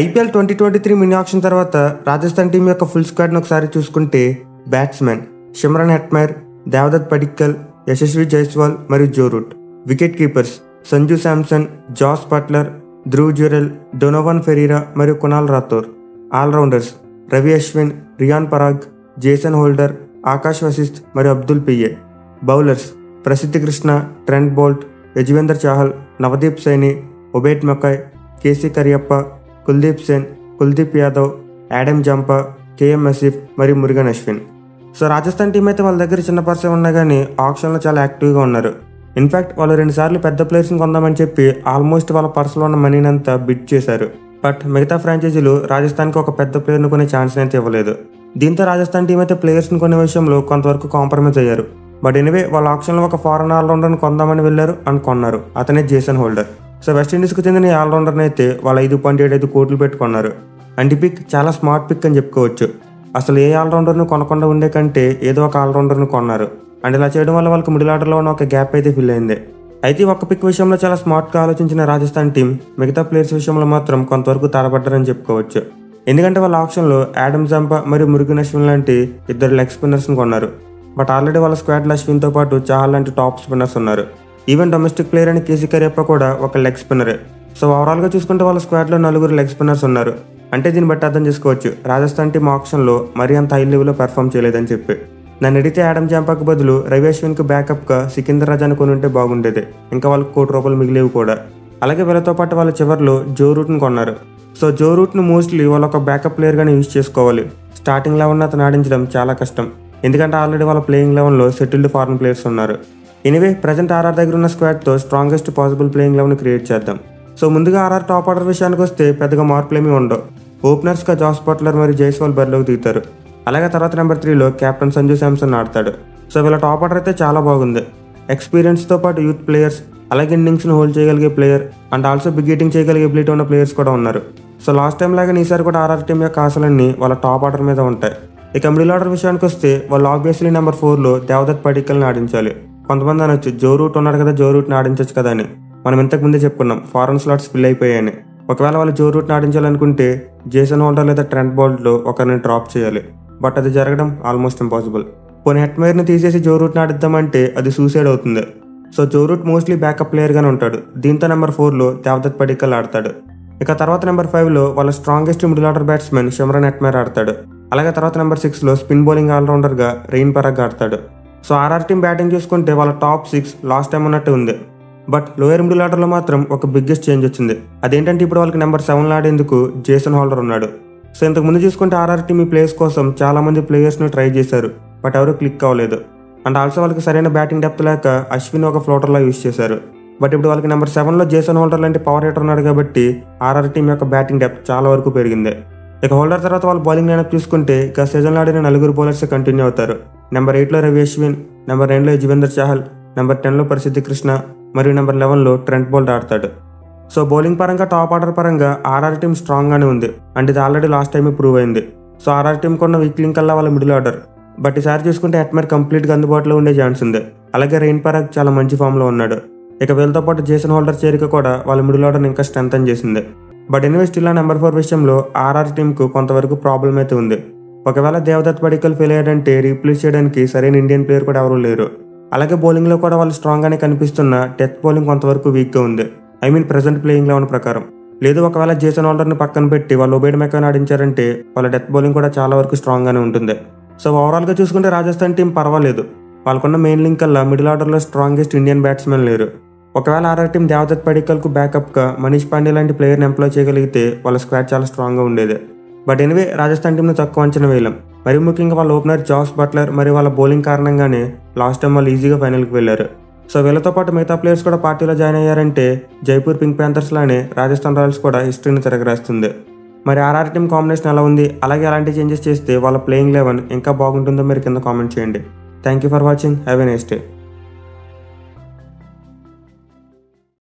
IPL 2023 mini auction తర్వాత Rajasthan team యొక్క full స్క్వాడ్ను ఒకసారి చూసుకుంటే batsmen Shimron Hetmyer, Devdutt Padikkal, Yashasvi Jaiswal మరియు Joe Root. Wicket keepers Sanju Samson, Jos Buttler, Dhruv Jurel, Donovan Ferreira మరియు Kunal Rathore. All-rounders Ravi Ashwin, Riyan Parag, Jason Holder, Akash Vasishta మరియు Abdul పియే. Bowlers Prasidh Krishna, Trent Boult, Yuzvendra Chahal, Navdeep Saini, Obed McCoy, KC Cariappa, Kuldeep Sen, Kuldeep Yadav, Adam Zampa, KM Asif మరియు Murugan Ashwin. So Rajasthan team అయితే వాళ్ళ దగ్గర చిన్న పరిచయం ఉన్నా కానీ ఆక్షన్లో చాలా యాక్టివ్గా ఉన్నారు. ఇన్ఫ్యాక్ట్ వాళ్ళు 2 సార్లు పెద్ద ప్లేయర్స్ని కొందామని చెప్పి ఆల్మోస్ట్ వాళ్ళ పర్సులో ఉన్న మనీని అంతా బిడ్ చేశారు. బట్ మిగతా ఫ్రాంచైజీలు రాజస్థాన్కి ఒక పెద్ద ప్లేయర్ని కొనే ఛాన్స్ అయితే ఇవ్వలేదు. దీంతో రాజస్థాన్ టీం అయితే ప్లేయర్స్ని కొనే విషయంలో కొంతవరకు కాంప్రమైజ్ అయ్యారు. బట్ ఎనివే వాళ్ళ ఆప్షన్లో ఒక ఫారెన్ ఆల్రౌండర్ని కొందామని వెళ్ళారు అని కొన్నారు. అతనే జేసన్ హోల్డర్. సో వెస్టిండీస్కు చెందిన ఈ ఆల్రౌండర్ని అయితే వాళ్ళు 5.75 కోట్లు పెట్టుకున్నారు. అండ్ ఈ పిక్ చాలా స్మార్ట్ పిక్ అని చెప్పుకోవచ్చు. అసలు ఏ ఆల్రౌండర్ను కొనకుండా ఉండే కంటే ఏదో ఒక ఆల్రౌండర్ను కొన్నారు. అండ్ ఇలా చేయడం వల్ల వాళ్ళకి మిడిల్ ఆర్డర్లో ఉన్న ఒక గ్యాప్ అయితే ఫిల్ అయింది. అయితే ఒక పిక్ విషయంలో చాలా స్మార్ట్గా ఆలోచించిన రాజస్థాన్ టీం మిగతా ప్లేయర్స్ విషయంలో మాత్రం కొంతవరకు తడబడ్డారని చెప్పుకోవచ్చు. ఎందుకంటే వాళ్ళ ఆప్షన్లో యాడమ్ జంపా మరియు మురుగన్ అశ్విన్ లాంటి 2 లెగ్ స్పిన్నర్స్ని కొన్నారు. బట్ ఆల్రెడీ వాళ్ళ స్క్వాడ్లో అశ్విన్తో పాటు చాహల్ లాంటి టాప్ స్పిన్నర్స్ ఉన్నారు. ఈవెన్ డొమెస్టిక్ ప్లేయర్ అయిన కేసీ కరియప్ప కూడా ఒక లెగ్ స్పిన్నరే. సో ఓవరాల్గా చూసుకుంటే వాళ్ళ స్క్వాడ్లో 4 లెగ్ స్పిన్నర్స్ ఉన్నారు. అంటే దీన్ని బట్టి అర్థం చేసుకోవచ్చు రాజస్థాన్ టీం ఆప్షన్లో మరీ అంత హై లెవెల్లో పెర్ఫామ్ చేయలేదని చెప్పి. నన్ను అడిగితే యాడమ్ జంపాకు బదులు రవి అశ్విన్కి బ్యాకప్గా సికిందర్ రాజాను కొని ఉంటే బాగుండేది. ఇంకా వాళ్ళకి ₹1 కోటి మిగిలేవి కూడా. అలాగే వీళ్ళతో పాటు వాళ్ళ చివరిలో జో రూట్ను కొన్నారు. సో జో రూట్ను మోస్ట్లీ వాళ్ళు ఒక బ్యాకప్ ప్లేయర్గానే యూజ్ చేసుకోవాలి. స్టార్టింగ్ లెవెన్ అతను ఆడించడం చాలా కష్టం. ఎందుకంటే ఆల్రెడీ వాళ్ళ ప్లేయింగ్ లెవెన్లో సెటిల్డ్ ఫారెన్ ప్లేయర్స్ ఉన్నారు. ఎనివే ప్రజెంట్ ఆర్ఆర్ దగ్గర ఉన్న స్క్వాడ్తో strongest possible playing eleven create చేద్దాం. సో ముందుగా ఆర్ఆర్ టాప్ ఆర్డర్ విషయానికి వస్తే పెద్దగా మార్పులేమీ ఉండవు. ఓపెనర్స్గా జాస్ బట్లర్ మరియు జైస్వాల్ బరిలోకి దిగుతారు. అలాగే తర్వాత నెంబర్ 3లో కెప్టెన్ సంజు శాంసన్ ఆడతాడు. సో వీళ్ళ టాప్ ఆర్డర్ అయితే చాలా బాగుంది. ఎక్స్పీరియన్స్తో పాటు యూత్ ప్లేయర్స్, అలాగే ఇన్నింగ్స్ని హోల్డ్ చేయగలిగే player and also big hitting చేయగలిగే ఎబిలిటీ ఉన్న ప్లేయర్స్ కూడా ఉన్నారు. సో లాస్ట్ టైం లాగా ఈసారి కూడా ఆర్ఆర్ టీం యొక్క ఆశలన్నీ వాళ్ళ టాప్ ఆర్డర్ మీద ఉంటాయి. ఇక మిడిల్ ఆర్డర్ విషయానికి వస్తే వాళ్ళు ఆబ్వియస్లీ నెంబర్ 4లో దేవదత్ పడిక్కల్ని ఆడించాలి. కొంతమంది అనొచ్చు జో రూట్ ఉన్నాడు కదా, జో రూట్ని ఆడించవచ్చు కదా అని. మనం ఇంతకు ముందే చెప్పుకున్నాం ఫారెన్ స్లాట్స్ ఫిల్ అయిపోయాయని. ఒకవేళ వాళ్ళు జో రూట్ని ఆడించాలనుకుంటే జేసన్ హోల్డర్ లేదా ట్రెంట్ బౌల్ట్లో ఒకరిని డ్రాప్ చేయాలి. బట్ అది జరగడం ఆల్మోస్ట్ ఇంపాసిబుల్. పోనీ హెట్మయర్ని తీసేసి జో రూట్ని ఆడిద్దామంటే అది సూసైడ్ అవుతుంది. So Joe Root mostly backup ప్లేయర్గానే ఉంటాడు. దీంతో నెంబర్ 4లో దేవదత్ పడిక్కల్ ఆడతాడు. ఇక తర్వాత నెంబర్ 5లో వాళ్ళ strongest middle order batsmen Shimron Hetmyer ఆడతాడు. అలాగే తర్వాత నెంబర్ 6లో స్పిన్ బౌలింగ్ ఆల్రౌండర్గా రియాన్ పరాగ్ ఆడతాడు. సో ఆర్ఆర్ టీం బ్యాటింగ్ చూసుకుంటే వాళ్ళ టాప్ 6 లాస్ట్ టైం ఉన్నట్టు ఉంది. బట్ లోయర్ మిడిల్ ఆర్డర్లో మాత్రం ఒక బిగ్గెస్ట్ చేంజ్ వచ్చింది. అదేంటంటే ఇప్పుడు వాళ్ళకి నెంబర్ 7లో ఆడేందుకు జేసన్ హోల్డర్ ఉన్నాడు. సో ఇంతకుముందు చూసుకుంటే ఆర్ఆర్ టీమ్ ఈ ప్లేయర్స్ కోసం చాలామంది ప్లేయర్స్ను ట్రై చేశారు. బట్ ఎవరు క్లిక్ అవ్వలేదు. అండ్ ఆల్సో వాళ్ళకి సరైన బ్యాటింగ్ డెప్త్ లేక అశ్విన్ ఒక ఫ్లోటర్లా యూజ్ చేశారు. బట్ ఇప్పుడు వాళ్ళకి నెంబర్ 7లో జేసన్ హోల్డర్ లాంటి పవర్ హిటర్ ఉన్నాడు కాబట్టి ఆర్ఆర్ టీం యొక్క బ్యాటింగ్ డెప్త్ చాలా వరకు పెరిగింది. ఇక హోల్డర్ తర్వాత వాళ్ళ బౌలింగ్ లైనప్ చూసుకుంటే ఇక సీజన్లో ఆడిన 4 బౌలర్స్ కంటిన్యూ అవుతారు. నెంబర్ 8లో రవి అశ్విన్, నెంబర్ 9లో యజ్వేందర్ చహల్, నెంబర్ 10లో ప్రసిద్ధ్ కృష్ణ మరియు నెంబర్ 11లో ట్రెంట్ బోల్ట్ ఆడతాడు. సో బౌలింగ్ పరంగా టాప్ ఆర్డర్ పరంగా ఆర్ఆర్ టీం స్ట్రాంగ్గానే ఉంది. అండ్ ఇది ఆల్రెడీ లాస్ట్ టైం ప్రూవ్ అయింది. సో ఆర్ఆర్ టీం కొన్న వీక్లింగ్ కల్లా వాళ్ళ మిడిల్ ఆర్డర్. బట్ ఈసారి చూసుకుంటే హెట్మయర్ కంప్లీట్గా అందుబాటులో ఉండే ఛాన్స్ ఉంది. అలాగే రియాన్ పరాగ్ చాలా మంచి ఫామ్లో ఉన్నాడు. ఇక వీళ్ళతో పాటు జేసన్ హోల్డర్ చేరిక కూడా వాళ్ళ మిడిల్ ఆర్డర్ని ఇంకా స్ట్రెంథన్ చేసింది. బట్ ఎనివే స్టిల్ నెంబర్ 4 విషయంలో ఆర్ఆర్ టీంకు కొంతవరకు ప్రాబ్లం అయితే ఉంది. ఒకవేళ దేవదత్ పడిక్కల్ ఫెయిల్ అయ్యాడంటే రీప్లేస్ చేయడానికి సరైన ఇండియన్ ప్లేయర్ కూడా ఎవరూ లేరు. అలాగే బౌలింగ్లో కూడా వాళ్ళు స్ట్రాంగ్గానే కనిపిస్తున్న డెత్ బౌలింగ్ కొంతవరకు వీక్గా ఉంది. I mean present playing eleven ప్రకారం. లేదు ఒకవేళ జేసన్ హోల్డర్ని పక్కన పెట్టి వాళ్ళు ఒబేడ్ మెకాన్ ఆడించారంటే వాళ్ళ డెత్ బౌలింగ్ కూడా చాలా వరకు స్ట్రాంగ్గానే ఉంటుంది. సో ఓవరాల్గా చూసుకుంటే రాజస్థాన్ టీం పర్వాలేదు. వాళ్ళకున్న మెయిన్ లింక్ కల్లా మిడిల్ ఆర్డర్లో స్ట్రాంగెస్ట్ ఇండియన్ బ్యాట్స్మెన్ లేరు. ఒకవేళ ఆర్ఆర్ టీం దేవదత్ పడిక్కల్కు బ్యాకప్గా మనీష్ పాండే లాంటి ప్లేయర్ని ఎంప్లాయ్ చేయగలిగితే వాళ్ళ స్క్వాడ్ చాలా స్ట్రాంగ్గా ఉండేది. బట్ ఎనివే రాజస్థాన్ టీంను తక్కువ అంచనా వేయలేం. మరి ముఖ్యంగా వాళ్ళ ఓపెనర్ జాస్ బట్లర్ మరియు వాళ్ళ బౌలింగ్ కారణంగానే లాస్ట్ టైం వాళ్ళు ఈజీగా ఫైనల్కి వెళ్ళారు. సో వీళ్ళతో పాటు మిగతా ప్లేయర్స్ కూడా పార్టీలో జాయిన్ అయ్యారంటే జైపూర్ పింక్ ప్యాంథర్స్ లానే రాజస్థాన్ రాయల్స్ కూడా హిస్టరీని తిరగరాస్తుంది. మరి ఆర్ఆర్ టీం కాంబినేషన్ ఎలా ఉంది, అలాగే అలాంటి చేంజెస్ చేస్తే వాళ్ళ ప్లేయింగ్ లెవెన్ ఇంకా బాగుంటుందో మీరు కింద కామెంట్ చేయండి. Thank you for watching. Have a nice day.